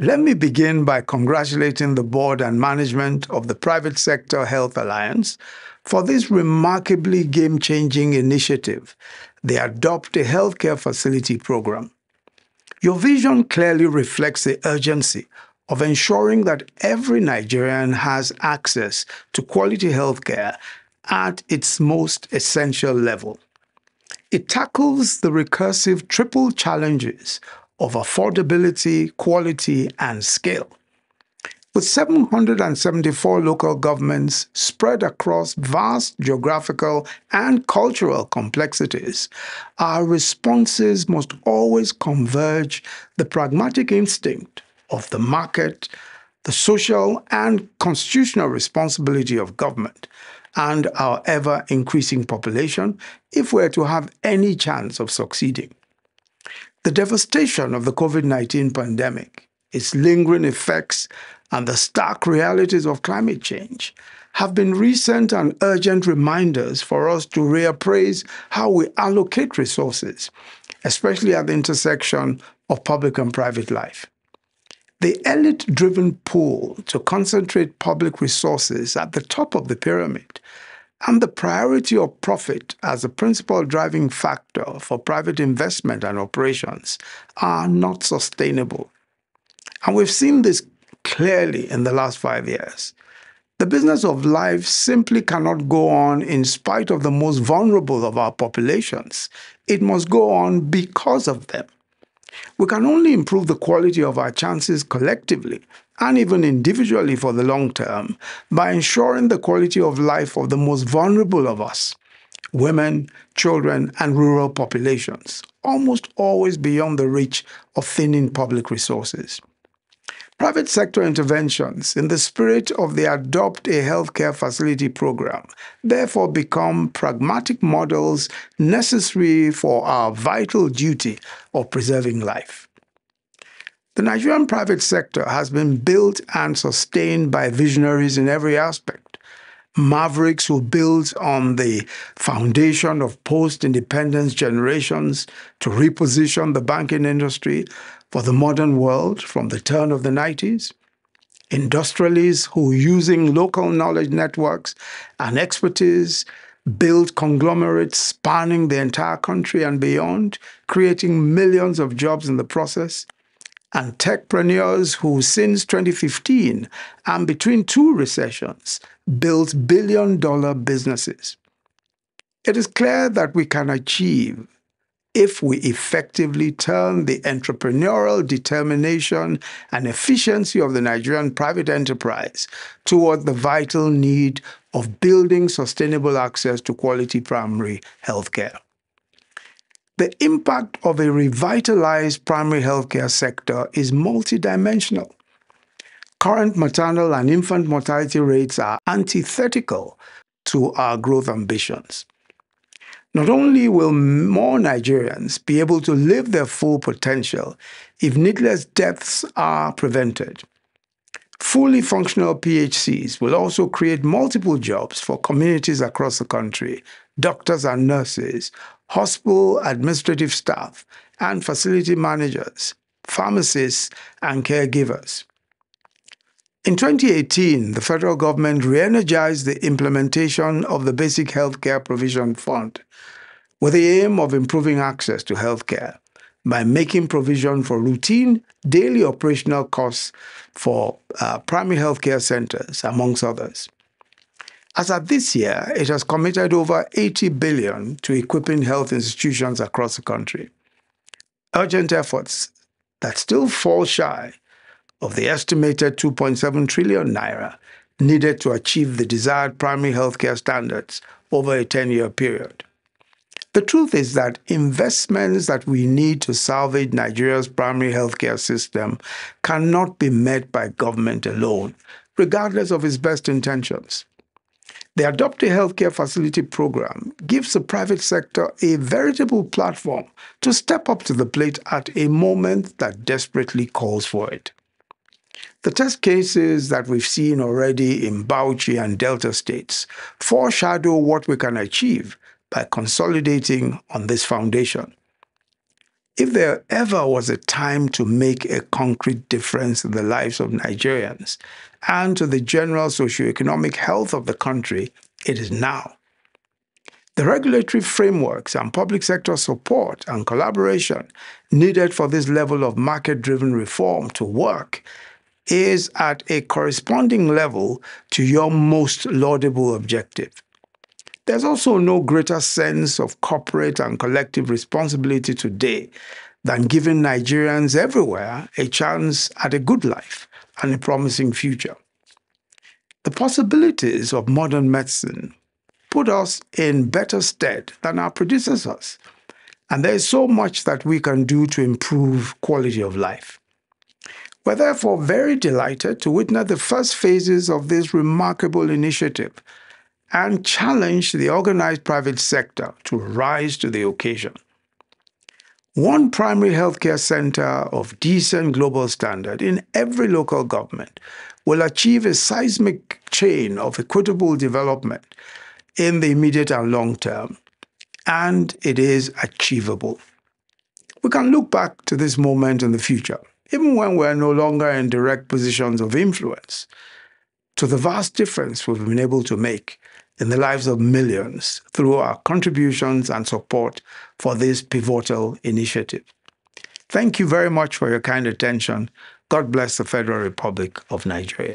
Let me begin by congratulating the board and management of the Private Sector Health Alliance for this remarkably game-changing initiative, the Adopt a Healthcare Facility Program. Your vision clearly reflects the urgency of ensuring that every Nigerian has access to quality healthcare at its most essential level. It tackles the recursive triple challenges of affordability, quality, and scale. With 774 local governments spread across vast geographical and cultural complexities, our responses must always converge the pragmatic instinct of the market, the social and constitutional responsibility of government, and our ever-increasing population if we're to have any chance of succeeding. The devastation of the COVID-19 pandemic, its lingering effects, and the stark realities of climate change have been recent and urgent reminders for us to reappraise how we allocate resources, especially at the intersection of public and private life. The elite-driven pull to concentrate public resources at the top of the pyramid and the priority of profit as a principal driving factor for private investment and operations are not sustainable. And we've seen this clearly in the last 5 years. The business of life simply cannot go on in spite of the most vulnerable of our populations. It must go on because of them. We can only improve the quality of our chances collectively and even individually for the long term by ensuring the quality of life of the most vulnerable of us, women, children, and rural populations, almost always beyond the reach of thinning public resources. Private sector interventions in the spirit of the Adopt a Healthcare Facility Program therefore become pragmatic models necessary for our vital duty of preserving life. The Nigerian private sector has been built and sustained by visionaries in every aspect, mavericks who built on the foundation of post-independence generations to reposition the banking industry for the modern world from the turn of the 90s, industrialists who, using local knowledge networks and expertise, built conglomerates spanning the entire country and beyond, creating millions of jobs in the process, and techpreneurs who, since 2015 and between two recessions, built billion-dollar businesses. It is clear that we can achieve if we effectively turn the entrepreneurial determination and efficiency of the Nigerian private enterprise toward the vital need of building sustainable access to quality primary healthcare. The impact of a revitalized primary healthcare sector is multidimensional. Current maternal and infant mortality rates are antithetical to our growth ambitions. Not only will more Nigerians be able to live their full potential if needless deaths are prevented, fully functional PHCs will also create multiple jobs for communities across the country, doctors and nurses, hospital administrative staff, and facility managers, pharmacists, and caregivers. In 2018, the federal government re-energized the implementation of the Basic Healthcare Provision Fund with the aim of improving access to healthcare by making provision for routine, daily operational costs for primary healthcare centers, amongst others. As of this year, it has committed over $80 billion to equipping health institutions across the country. Urgent efforts that still fall shy of the estimated 2.7 trillion naira needed to achieve the desired primary healthcare standards over a 10-year period. The truth is that investments that we need to salvage Nigeria's primary healthcare system cannot be met by government alone, regardless of its best intentions. The Adopt a Healthcare Facility Program gives the private sector a veritable platform to step up to the plate at a moment that desperately calls for it. The test cases that we've seen already in Bauchi and Delta states foreshadow what we can achieve by consolidating on this foundation. If there ever was a time to make a concrete difference in the lives of Nigerians and to the general socioeconomic health of the country, it is now. The regulatory frameworks and public sector support and collaboration needed for this level of market-driven reform to work is at a corresponding level to your most laudable objective. There's also no greater sense of corporate and collective responsibility today than giving Nigerians everywhere a chance at a good life and a promising future. The possibilities of modern medicine put us in better stead than our predecessors, and there is so much that we can do to improve quality of life. We're therefore very delighted to witness the first phases of this remarkable initiative and challenge the organized private sector to rise to the occasion. One primary healthcare center of decent global standard in every local government will achieve a seismic chain of equitable development in the immediate and long term, and it is achievable. We can look back to this moment in the future, even when we're no longer in direct positions of influence, to the vast difference we've been able to make in the lives of millions through our contributions and support for this pivotal initiative. Thank you very much for your kind attention. God bless the Federal Republic of Nigeria.